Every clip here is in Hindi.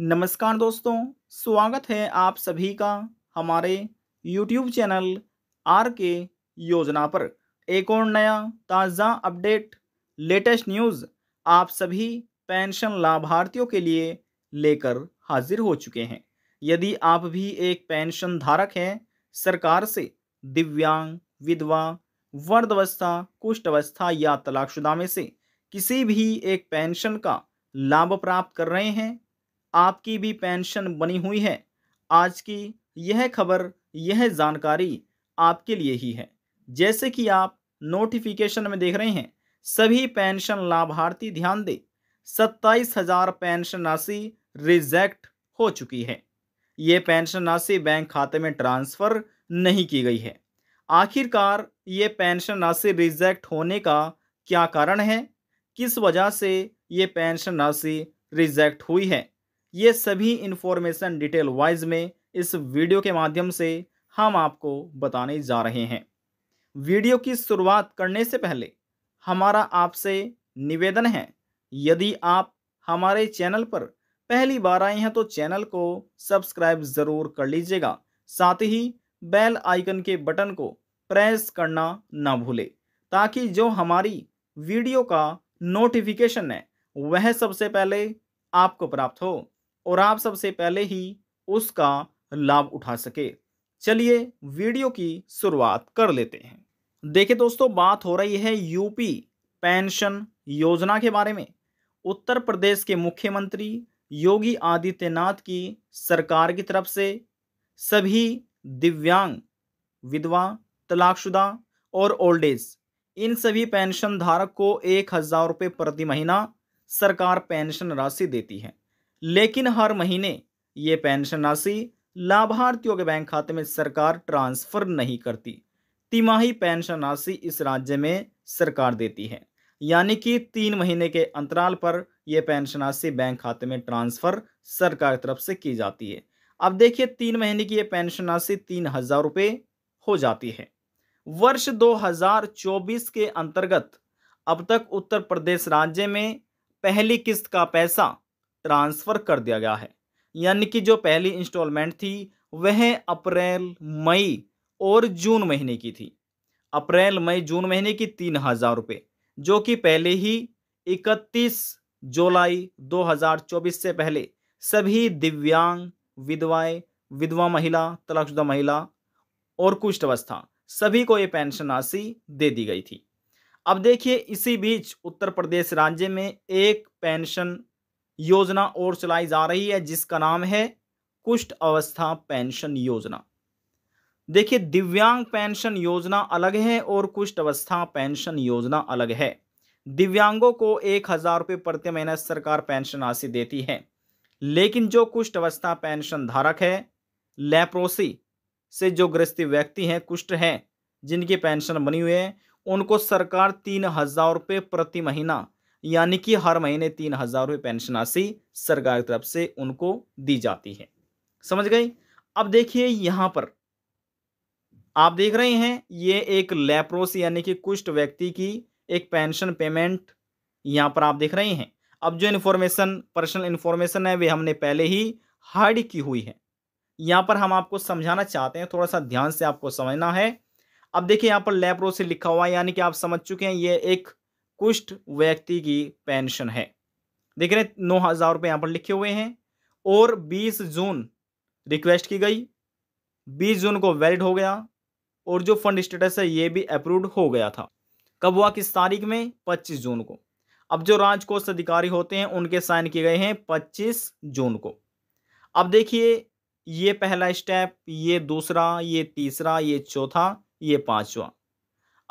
नमस्कार दोस्तों, स्वागत है आप सभी का हमारे YouTube चैनल आरके योजना पर। एक और नया ताज़ा अपडेट, लेटेस्ट न्यूज़ आप सभी पेंशन लाभार्थियों के लिए लेकर हाजिर हो चुके हैं। यदि आप भी एक पेंशन धारक हैं, सरकार से दिव्यांग, विधवा, वृद्धावस्था, कुष्ठ अवस्था या तलाकशुदा में से किसी भी एक पेंशन का लाभ प्राप्त कर रहे हैं, आपकी भी पेंशन बनी हुई है, आज की यह खबर, यह जानकारी आपके लिए ही है। जैसे कि आप नोटिफिकेशन में देख रहे हैं, सभी पेंशन लाभार्थी ध्यान दें, 27,000 पेंशन राशि रिजेक्ट हो चुकी है। ये पेंशन राशि बैंक खाते में ट्रांसफ़र नहीं की गई है। आखिरकार ये पेंशन राशि रिजेक्ट होने का क्या कारण है, किस वजह से ये पेंशन राशि रिजेक्ट हुई है, ये सभी इन्फॉर्मेशन डिटेल वाइज में इस वीडियो के माध्यम से हम आपको बताने जा रहे हैं। वीडियो की शुरुआत करने से पहले हमारा आपसे निवेदन है, यदि आप हमारे चैनल पर पहली बार आए हैं तो चैनल को सब्सक्राइब ज़रूर कर लीजिएगा, साथ ही बेल आइकन के बटन को प्रेस करना ना भूलें, ताकि जो हमारी वीडियो का नोटिफिकेशन है वह सबसे पहले आपको प्राप्त हो और आप सबसे पहले ही उसका लाभ उठा सके। चलिए वीडियो की शुरुआत कर लेते हैं। देखिए दोस्तों, बात हो रही है यूपी पेंशन योजना के बारे में। उत्तर प्रदेश के मुख्यमंत्री योगी आदित्यनाथ की सरकार की तरफ से सभी दिव्यांग, विधवा, तलाकशुदा और ओल्ड एज, इन सभी पेंशन धारक को 1,000 रुपये प्रति महीना सरकार पेंशन राशि देती है, लेकिन हर महीने ये पेंशन राशि लाभार्थियों के बैंक खाते में सरकार ट्रांसफ़र नहीं करती। तिमाही पेंशन राशि इस राज्य में सरकार देती है, यानी कि 3 महीने के अंतराल पर यह पेंशन राशि बैंक खाते में ट्रांसफ़र सरकार की तरफ से की जाती है। अब देखिए, 3 महीने की यह पेंशन राशि 3,000 रुपये हो जाती है। वर्ष 2024 के अंतर्गत अब तक उत्तर प्रदेश राज्य में पहली किस्त का पैसा ट्रांसफ़र कर दिया गया है, यानी कि जो पहली इंस्टॉलमेंट थी वह अप्रैल, मई और जून महीने की थी। अप्रैल, मई, जून महीने की 3,000 रुपये, जो कि पहले ही 31 जुलाई 2024 से पहले सभी दिव्यांग, विधवाएं, विधवा महिला, तलाकशुदा महिला और कुष्ठ अवस्था सभी को ये पेंशन राशि दे दी गई थी। अब देखिए, इसी बीच उत्तर प्रदेश राज्य में एक पेंशन योजना और चलाई जा रही है, जिसका नाम है कुष्ठ अवस्था पेंशन योजना। देखिए, दिव्यांग पेंशन योजना अलग है और कुष्ठ अवस्था पेंशन योजना अलग है। दिव्यांगों को 1,000 रुपये प्रति महीना सरकार पेंशन राशि देती है, लेकिन जो कुष्ठ अवस्था पेंशन धारक है, लेप्रोसी से जो ग्रस्त व्यक्ति हैं, कुष्ठ हैं, जिनकी पेंशन बनी हुई है, उनको सरकार 3,000 रुपये प्रति महीना, यानी कि हर महीने 3,000 रुपये पेंशन राशि सरकार की तरफ से उनको दी जाती है। समझ गए। अब देखिए, यहाँ पर आप देख रहे हैं, ये एक लेप्रोसी यानी कि कुष्ठ व्यक्ति की एक पेंशन पेमेंट यहाँ पर आप देख रहे हैं। अब जो इन्फॉर्मेशन, पर्सनल इन्फॉर्मेशन है, वे हमने पहले ही हाइड की हुई है। यहाँ पर हम आपको समझाना चाहते हैं, थोड़ा सा ध्यान से आपको समझना है। अब देखिए, यहाँ पर लेप्रोसी लिखा हुआ है, यानी कि आप समझ चुके हैं ये एक कुष्ठ व्यक्ति की पेंशन है। देख रहे हैं, 9,000 रुपये यहाँ पर लिखे हुए हैं और 20 जून रिक्वेस्ट की गई, 20 जून को वैलिड हो गया और जो फंड स्टेटस है ये भी अप्रूव्ड हो गया था। कब हुआ, किस तारीख में, 25 जून को। अब जो राजकोष अधिकारी होते हैं उनके साइन किए गए हैं 25 जून को। अब देखिए, ये पहला स्टेप, ये दूसरा, ये तीसरा, ये चौथा, ये पांचवा।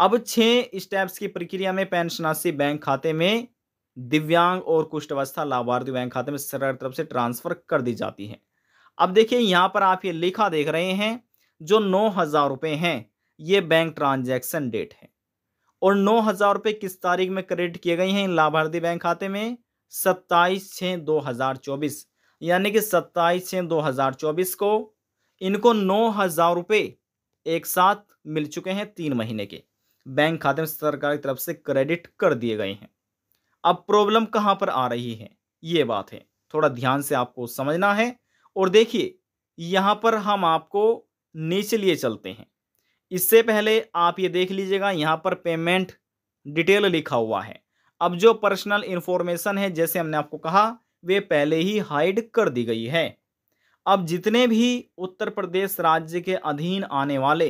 अब 6 स्टेप्स की प्रक्रिया में पेंशन राशि बैंक खाते में दिव्यांग और कुष्ठ अवस्था लाभार्थी बैंक खाते में सरकार तरफ से ट्रांसफर कर दी जाती है। अब देखिए, यहाँ पर आप ये लिखा देख रहे हैं, जो 9,000 रुपये हैं ये बैंक ट्रांजैक्शन डेट है और 9,000 रुपये किस तारीख में क्रेडिट किए गए हैं इन लाभार्थी बैंक खाते में, 27/6/2024, यानी कि 27/6/2024 को इनको 9,000 रुपये एक साथ मिल चुके हैं। 3 महीने के बैंक खाते में सरकार की तरफ से क्रेडिट कर दिए गए हैं। अब प्रॉब्लम कहाँ पर आ रही है, ये बात है, थोड़ा ध्यान से आपको समझना है। और देखिए यहाँ पर हम आपको नीचे लिए चलते हैं। इससे पहले आप ये देख लीजिएगा, यहाँ पर पेमेंट डिटेल लिखा हुआ है। अब जो पर्सनल इन्फॉर्मेशन है, जैसे हमने आपको कहा, वे पहले ही हाइड कर दी गई है। अब जितने भी उत्तर प्रदेश राज्य के अधीन आने वाले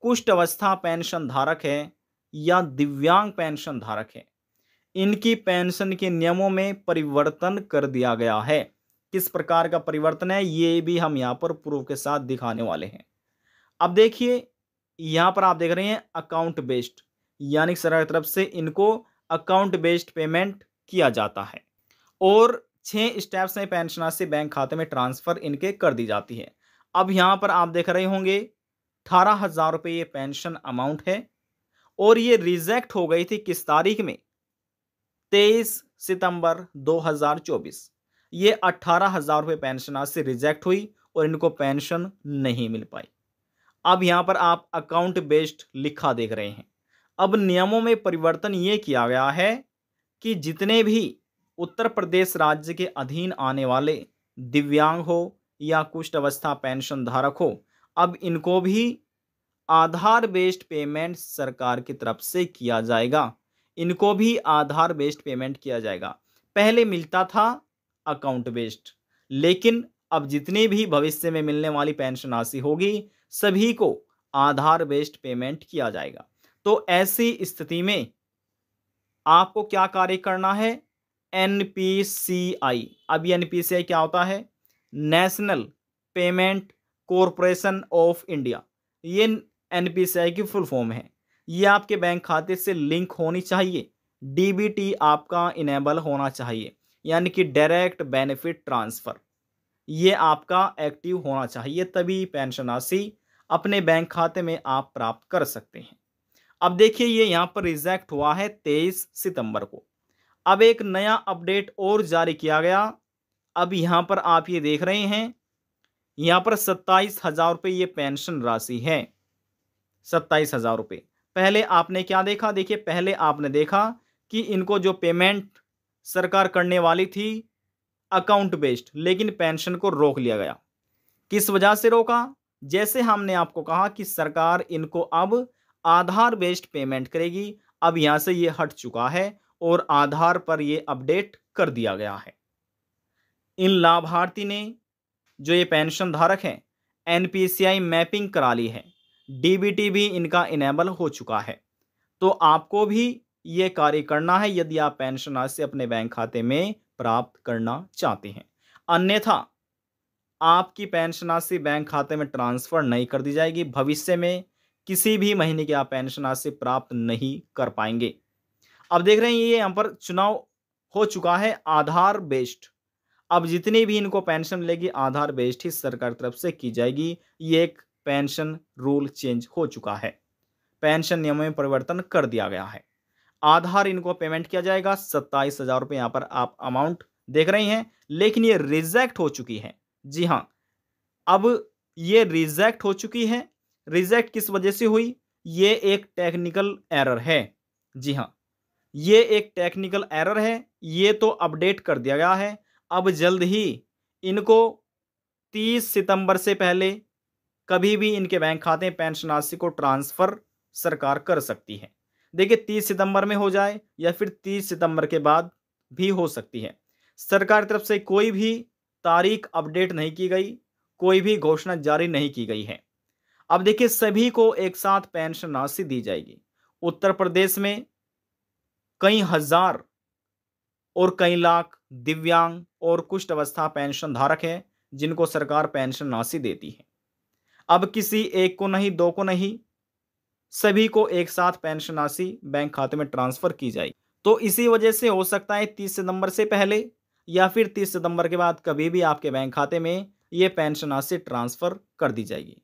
कुष्ठ अवस्था पेंशन धारक हैं या दिव्यांग पेंशन धारक हैं, इनकी पेंशन के नियमों में परिवर्तन कर दिया गया है। किस प्रकार का परिवर्तन है ये भी हम यहाँ पर प्रूफ के साथ दिखाने वाले हैं। अब देखिए यहाँ पर आप देख रहे हैं अकाउंट बेस्ड, यानी सरकार की तरफ से इनको अकाउंट बेस्ड पेमेंट किया जाता है और 6 स्टेप्स में पेंशन राशि बैंक खाते में ट्रांसफ़र इनके कर दी जाती है। अब यहाँ पर आप देख रहे होंगे 18,000 रुपये ये पेंशन अमाउंट है और ये रिजेक्ट हो गई थी किस तारीख में, 23 सितंबर 2024। ये 18,000 रुपये पेंशन राशि रिजेक्ट हुई और इनको पेंशन नहीं मिल पाई। अब यहाँ पर आप अकाउंट बेस्ड लिखा देख रहे हैं। अब नियमों में परिवर्तन ये किया गया है कि जितने भी उत्तर प्रदेश राज्य के अधीन आने वाले दिव्यांग हो या कुष्ठ अवस्था पेंशन धारक हो, अब इनको भी आधार बेस्ड पेमेंट सरकार की तरफ से किया जाएगा। इनको भी आधार बेस्ड पेमेंट किया जाएगा। पहले मिलता था अकाउंट बेस्ड, लेकिन अब जितनी भी भविष्य में मिलने वाली पेंशन राशि होगी सभी को आधार बेस्ड पेमेंट किया जाएगा। तो ऐसी स्थिति में आपको क्या कार्य करना है, एनपीसीआई। अब ये एनपीसीआई क्या होता है, national payment corporation of India, ये एनपीसीआई की फुल फॉर्म है। ये आपके बैंक खाते से लिंक होनी चाहिए, डीबीटी आपका इनेबल होना चाहिए, यानी कि डायरेक्ट बेनिफिट ट्रांसफ़र, ये आपका एक्टिव होना चाहिए, तभी पेंशन राशि अपने बैंक खाते में आप प्राप्त कर सकते हैं। अब देखिए ये यहाँ पर रिजेक्ट हुआ है 23 सितंबर को। अब एक नया अपडेट और जारी किया गया। अब यहाँ पर आप ये देख रहे हैं, यहाँ पर 27,000 रुपये ये पेंशन राशि है, 27,000 रुपये। पहले आपने क्या देखा, देखिए पहले आपने देखा कि इनको जो पेमेंट सरकार करने वाली थी अकाउंट बेस्ड, लेकिन पेंशन को रोक लिया गया। किस वजह से रोका, जैसे हमने आपको कहा कि सरकार इनको अब आधार बेस्ड पेमेंट करेगी। अब यहाँ से ये हट चुका है और आधार पर ये अपडेट कर दिया गया है। इन लाभार्थी ने, जो ये पेंशन धारक हैं, एनपीसीआई मैपिंग करा ली है, डीबीटी भी इनका इनेबल हो चुका है। तो आपको भी ये कार्य करना है यदि आप पेंशन राशि अपने बैंक खाते में प्राप्त करना चाहते हैं, अन्यथा आपकी पेंशन राशि बैंक खाते में ट्रांसफ़र नहीं कर दी जाएगी। भविष्य में किसी भी महीने की आप पेंशन राशि प्राप्त नहीं कर पाएंगे। अब देख रहे हैं ये यहाँ पर चुनाव हो चुका है आधार बेस्ड। अब जितनी भी इनको पेंशन मिलेगी आधार बेस्ड ही सरकार तरफ से की जाएगी। ये एक पेंशन रूल चेंज हो चुका है, पेंशन नियमों में परिवर्तन कर दिया गया है। आधार इनको पेमेंट किया जाएगा, 27,000 रुपये यहाँ पर आप अमाउंट देख रहे हैं, लेकिन ये रिजेक्ट हो चुकी है। जी हाँ, अब ये रिजेक्ट हो चुकी है। रिजेक्ट किस वजह से हुई, ये एक टेक्निकल एरर है। जी हाँ, ये एक टेक्निकल एरर है, ये तो अपडेट कर दिया गया है। अब जल्द ही इनको 30 सितंबर से पहले कभी भी इनके बैंक खाते में पेंशन राशि को ट्रांसफ़र सरकार कर सकती है। देखिए 30 सितंबर में हो जाए या फिर 30 सितंबर के बाद भी हो सकती है। सरकार की तरफ से कोई भी तारीख अपडेट नहीं की गई, कोई भी घोषणा जारी नहीं की गई है। अब देखिए सभी को एक साथ पेंशन राशि दी जाएगी। उत्तर प्रदेश में कई हजार और कई लाख दिव्यांग और कुष्ठ अवस्था पेंशन धारक हैं जिनको सरकार पेंशन राशि देती है। अब किसी एक को नहीं, दो को नहीं, सभी को एक साथ पेंशन राशि बैंक खाते में ट्रांसफ़र की जाएगी। तो इसी वजह से हो सकता है 30 सितंबर से पहले या फिर 30 सितंबर के बाद कभी भी आपके बैंक खाते में ये पेंशन राशि ट्रांसफ़र कर दी जाएगी।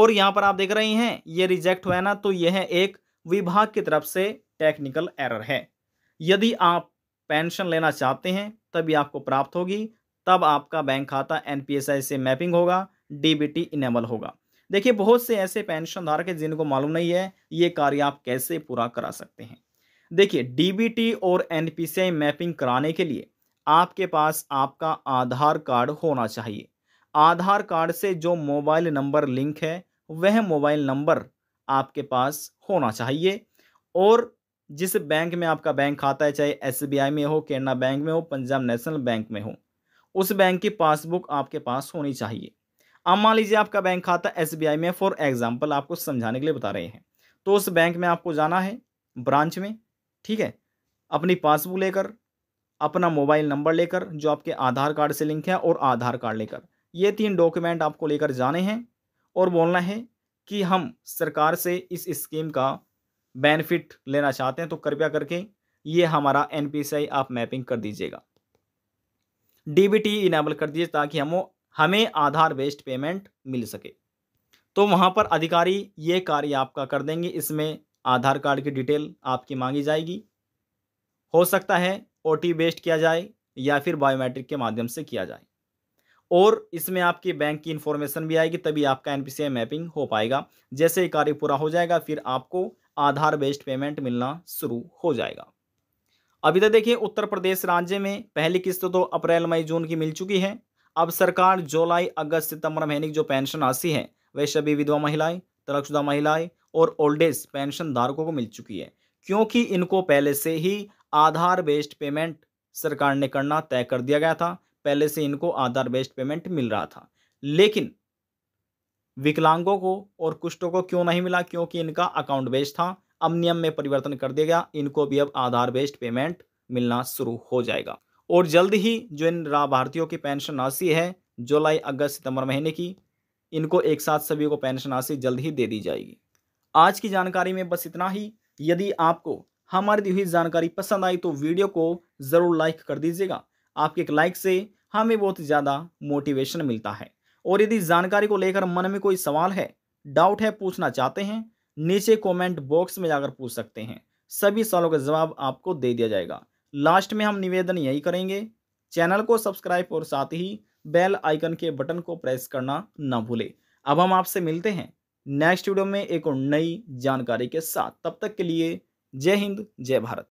और यहाँ पर आप देख रहे हैं ये रिजेक्ट हुआ है ना, तो यह एक विभाग की तरफ से टेक्निकल एरर है। यदि आप पेंशन लेना चाहते हैं तभी आपको प्राप्त होगी, तब आपका बैंक खाता एनपीएसआई से मैपिंग होगा, डीबीटी इनेबल होगा। देखिए बहुत से ऐसे पेंशन धारक हैं जिनको मालूम नहीं है ये कार्य आप कैसे पूरा करा सकते हैं। देखिए डीबीटी और एनपीसीआई मैपिंग कराने के लिए आपके पास आपका आधार कार्ड होना चाहिए। आधार कार्ड से जो मोबाइल नंबर लिंक है वह मोबाइल नंबर आपके पास होना चाहिए। और जिस बैंक में आपका बैंक खाता है, चाहे एसबीआई में हो, केनरा बैंक में हो, पंजाब नेशनल बैंक में हो, उस बैंक की पासबुक आपके पास होनी चाहिए। अब मान लीजिए आपका बैंक खाता एसबीआई में, फॉर एग्जांपल आपको समझाने के लिए बता रहे हैं, तो उस बैंक में आपको जाना है ब्रांच में, ठीक है, अपनी पासबुक लेकर, अपना मोबाइल नंबर लेकर जो आपके आधार कार्ड से लिंक है, और आधार कार्ड लेकर, ये तीन डॉक्यूमेंट आपको लेकर जाने हैं और बोलना है कि हम सरकार से इस स्कीम का बेनिफिट लेना चाहते हैं, तो कृपया करके ये हमारा एनपीसीआई आप मैपिंग कर दीजिएगा, डीबीटी इनेबल कर दीजिए, ताकि हमें आधार बेस्ड पेमेंट मिल सके। तो वहाँ पर अधिकारी ये कार्य आपका कर देंगे। इसमें आधार कार्ड की डिटेल आपकी मांगी जाएगी, हो सकता है OTP बेस्ड किया जाए या फिर बायोमेट्रिक के माध्यम से किया जाए, और इसमें आपकी बैंक की इन्फॉर्मेशन भी आएगी, तभी आपका एनपीसीआई मैपिंग हो पाएगा। जैसे ही कार्य पूरा हो जाएगा फिर आपको आधार बेस्ड पेमेंट मिलना शुरू हो जाएगा। अभी तक देखिए उत्तर प्रदेश राज्य में पहली किस्त तो अप्रैल मई जून की मिल चुकी है। अब सरकार जुलाई अगस्त सितंबर महीने की जो पेंशन राशि है वह सभी विधवा महिलाएं, तलाकशुदा महिलाएं और ओल्ड एज पेंशन धारकों को मिल चुकी है, क्योंकि इनको पहले से ही आधार बेस्ड पेमेंट सरकार ने करना तय कर दिया गया था। पहले से इनको आधार बेस्ड पेमेंट मिल रहा था, लेकिन विकलांगों को और कुष्ठों को क्यों नहीं मिला? क्योंकि इनका अकाउंट बेस्ड था। अब नियम में परिवर्तन कर दिया गया, इनको भी अब आधार बेस्ड पेमेंट मिलना शुरू हो जाएगा। और जल्द ही जो इन लाभार्थियों की पेंशन राशि है जुलाई अगस्त सितंबर महीने की, इनको एक साथ सभी को पेंशन राशि जल्द ही दे दी जाएगी। आज की जानकारी में बस इतना ही। यदि आपको हमारी दी हुई जानकारी पसंद आई तो वीडियो को ज़रूर लाइक कर दीजिएगा। आपके एक लाइक से हमें बहुत ज़्यादा मोटिवेशन मिलता है। और यदि जानकारी को लेकर मन में कोई सवाल है, डाउट है, पूछना चाहते हैं, नीचे कमेंट बॉक्स में जाकर पूछ सकते हैं। सभी सवालों का जवाब आपको दे दिया जाएगा। लास्ट में हम निवेदन यही करेंगे, चैनल को सब्सक्राइब और साथ ही बेल आइकन के बटन को प्रेस करना ना भूलें। अब हम आपसे मिलते हैं नेक्स्ट वीडियो में एक और नई जानकारी के साथ। तब तक के लिए जय हिंद, जय भारत।